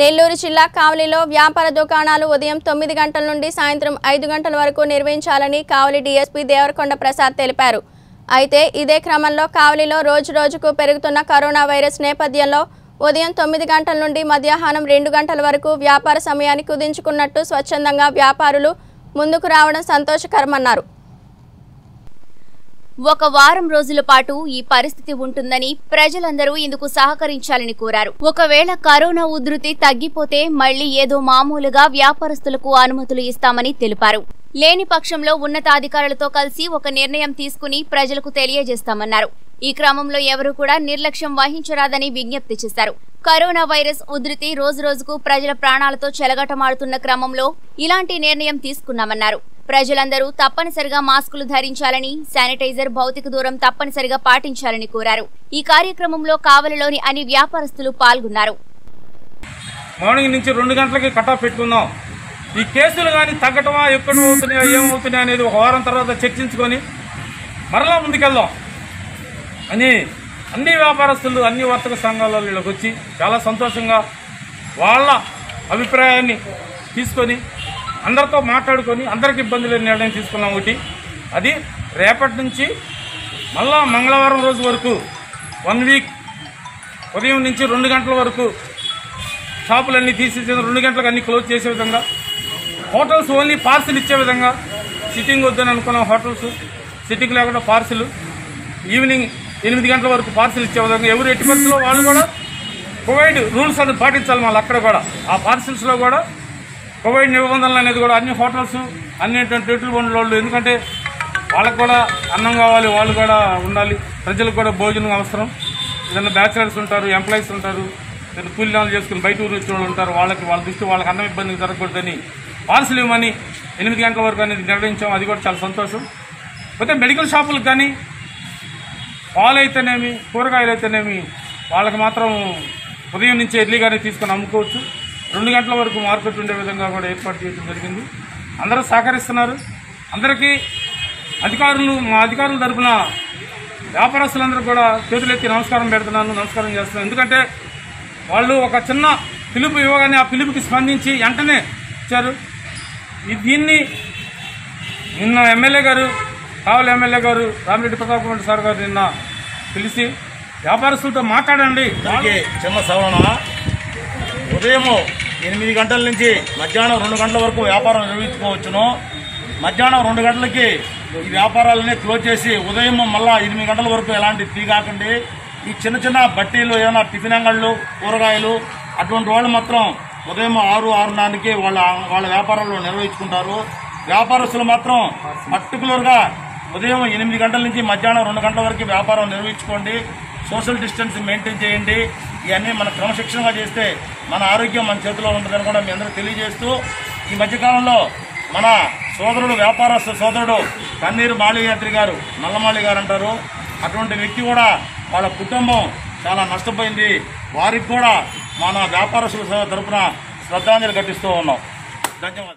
నెల్లూరు జిల్లా కావలిలో వ్యాపార దుకాణాలు ఉదయం 9 గంటల నుండి సాయంత్రం 5 గంటల వరకు నిర్వహించాలని కావలి డీఎస్పీ దేవరకొండ ప్రసాద్ తెలిపారు. అయితే ఇదే క్రమంలో కావలిలో రోజురోజుకు పెరుగుతున్న కరోనా వైరస్ నేపథ్యంలో ఉదయం 9 గంటల నుండి మధ్యాహ్నం 2 గంటల వరకు వ్యాపార సమయాన్ని కుదించుకున్నట్టు స్వచ్ఛందంగా వ్యాపారులు ముందుకు రావడం సంతోషకరమన్నారు. ఒక వారం రోజుల పాటు ఈ పరిస్థితి ఉంటుందని ప్రజలందరూ ఇందుకు సహకరించాలని కోరారు. ఒకవేళ కరోనా ఉధృతి తగ్గిపోతే మళ్లీ ఏదో మామూలుగా వ్యాపారస్తులకు అనుమతులు ఇస్తామని తెలిపారు. లేని పక్షంలో ఉన్నతాధికారులతో కలిసి ఒక నిర్ణయం తీసుకుని ప్రజలకు తెలియజేస్తామన్నారు. ఈ క్రమంలో ఎవరూ కూడా నిర్లక్ష్యం వహించరాదని విజ్ఞప్తి చేశారు. కరోనా వైరస్ ఉధృతి రోజురోజుకు ప్రజల ప్రాణాలతో చెలగటమాడుతున్న క్రమంలో ఇలాంటి నిర్ణయం తీసుకున్నామన్నారు. ప్రజలందరూ తప్పనిసరిగా మాస్కులు ధరించాలని, శానిటైజర్, భౌతిక దూరం తప్పనిసరిగా పాటించాలని కోరారు. ఈ కార్యక్రమంలో కావలిలోని అన్ని వ్యాపారస్తులు పాల్గొన్నారు. మార్నింగ్ నుంచి 2 గంటలకి కటాఫ్ పెట్టుకున్నాం. ఈ కేసులు కానీ తగ్గటమా, ఎక్కడ అవుతున్నాయా, ఏమవుతున్నాయా అనేది ఒక వారం తర్వాత చర్చించుకొని మరలా ముందుకెళ్దాం అని అన్ని వ్యాపారస్తులు, అన్ని వర్తక సంఘాల వీళ్ళకి వచ్చి చాలా సంతోషంగా వాళ్ళ అభిప్రాయాన్ని తీసుకొని అందరితో మాట్లాడుకొని అందరికి ఇబ్బంది లేని నిర్ణయం తీసుకున్నాం. ఒకటి అది రేపటి నుంచి మళ్ళా మంగళవారం రోజు వరకు 1 వీక్ ఉదయం నుంచి 2 గంటల వరకు షాపులన్నీ తీసేసిన 2 గంటలకు అన్ని క్లోజ్ చేసే విధంగా, హోటల్స్ ఓన్లీ పార్సిల్ ఇచ్చే విధంగా, సిట్టింగ్ వద్దని అనుకున్నాం. హోటల్స్ సిట్టింగ్ లేకుండా పార్సిల్ ఈవినింగ్ 8 గంటల వరకు పార్సిల్ ఇచ్చే విధంగా ఎవరు ఎట్టి పరిస్థితుల్లో వాళ్ళు కూడా కోవిడ్ రూల్స్ అనేది పాటించాలి. మళ్ళీ అక్కడ కూడా ఆ పార్సిల్స్లో కూడా కోవిడ్ నిబంధనలు అనేది కూడా అన్ని హోటల్స్, అన్ని టేబుల్ బండ్ల వాళ్ళు, ఎందుకంటే వాళ్ళకు కూడా అన్నం కావాలి, వాళ్ళు కూడా ఉండాలి, ప్రజలకు కూడా భోజనం అవసరం. ఏదైనా బ్యాచిలర్స్ ఉంటారు, ఎంప్లాయీస్ ఉంటారు, ఏదైనా కూలీనాలు చేసుకుని బయట ఊరు వచ్చే వాళ్ళు ఉంటారు, వాళ్ళకి వాళ్ళ దృష్టి వాళ్ళకి అన్నం ఇబ్బంది జరగకూడదని పార్సల్ ఇవ్వమని 8 గంటల వరకు అనేది నిర్ణయించాం. అది కూడా చాలా సంతోషం. అయితే మెడికల్ షాపులకు కానీ, పాలు అయితేనేమి, కూరగాయలు అయితేనేమి, వాళ్ళకి మాత్రం ఉదయం నుంచి ఎర్లీగానే తీసుకొని అమ్ముకోవచ్చు. 2 గంటల వరకు మార్కెట్ ఉండే విధంగా కూడా ఏర్పాటు చేయడం జరిగింది. అందరూ సహకరిస్తున్నారు. అందరికీ అధికారులు, మా అధికారుల తరఫున వ్యాపారస్తులందరూ కూడా చేతులెత్తి నమస్కారం పెడుతున్నాను, నమస్కారం చేస్తున్నాను. ఎందుకంటే వాళ్ళు ఒక చిన్న పిలుపు ఇవ్వగానే ఆ పిలుపుకి స్పందించి వెంటనే ఇచ్చారు. దీన్ని నిన్న ఎమ్మెల్యే గారు, కావలి ఎమ్మెల్యే గారు రామిరెడ్డి ప్రతాప్ రెడ్డి సార్ గారు నిన్న పిలిచి వ్యాపారస్తులతో మాట్లాడండి. చిన్న సవరణ ఉదయం 8 గంటల నుంచి మధ్యాహ్నం 2 గంటల వరకు వ్యాపారం నిర్వహించుకోవచ్చును. మధ్యాహ్నం 2 గంటలకి ఈ వ్యాపారాలనే క్లోజ్ చేసి ఉదయం మళ్ళీ 8 గంటల వరకు ఎలాంటి టీ కాకండి. ఈ చిన్న చిన్న బట్టీలు, ఏమైనా టిఫిన్ అంగళ్ళు, కూరగాయలు అటువంటి వాళ్ళు మాత్రం ఉదయం 6-6:30కి వాళ్ళ వ్యాపారాలు నిర్వహించుకుంటారు. వ్యాపారస్తులు మాత్రం పర్టికులర్గా ఉదయం 8 గంటల నుంచి మధ్యాహ్నం 2 గంటల వరకు వ్యాపారం నిర్వహించుకోండి. సోషల్ డిస్టెన్స్ మెయింటైన్ చేయండి. ఇవన్నీ మనం క్రమశిక్షణగా చేస్తే మన ఆరోగ్యం మన చేతిలో ఉంటుందని కూడా మీ అందరూ తెలియజేస్తూ, ఈ మధ్యకాలంలో మన సోదరుడు, వ్యాపారస్తు సోదరుడు కన్నీరు మాళియాద్రి గారు, నల్లమాళి గారు అంటారు, అటువంటి వ్యక్తి కూడా వాళ్ళ కుటుంబం చాలా నష్టపోయింది. వారికి కూడా మన వ్యాపారస్తుల తరఫున శ్రద్ధాంజలి ఘటిస్తూ ఉన్నాం. ధన్యవాదాలు.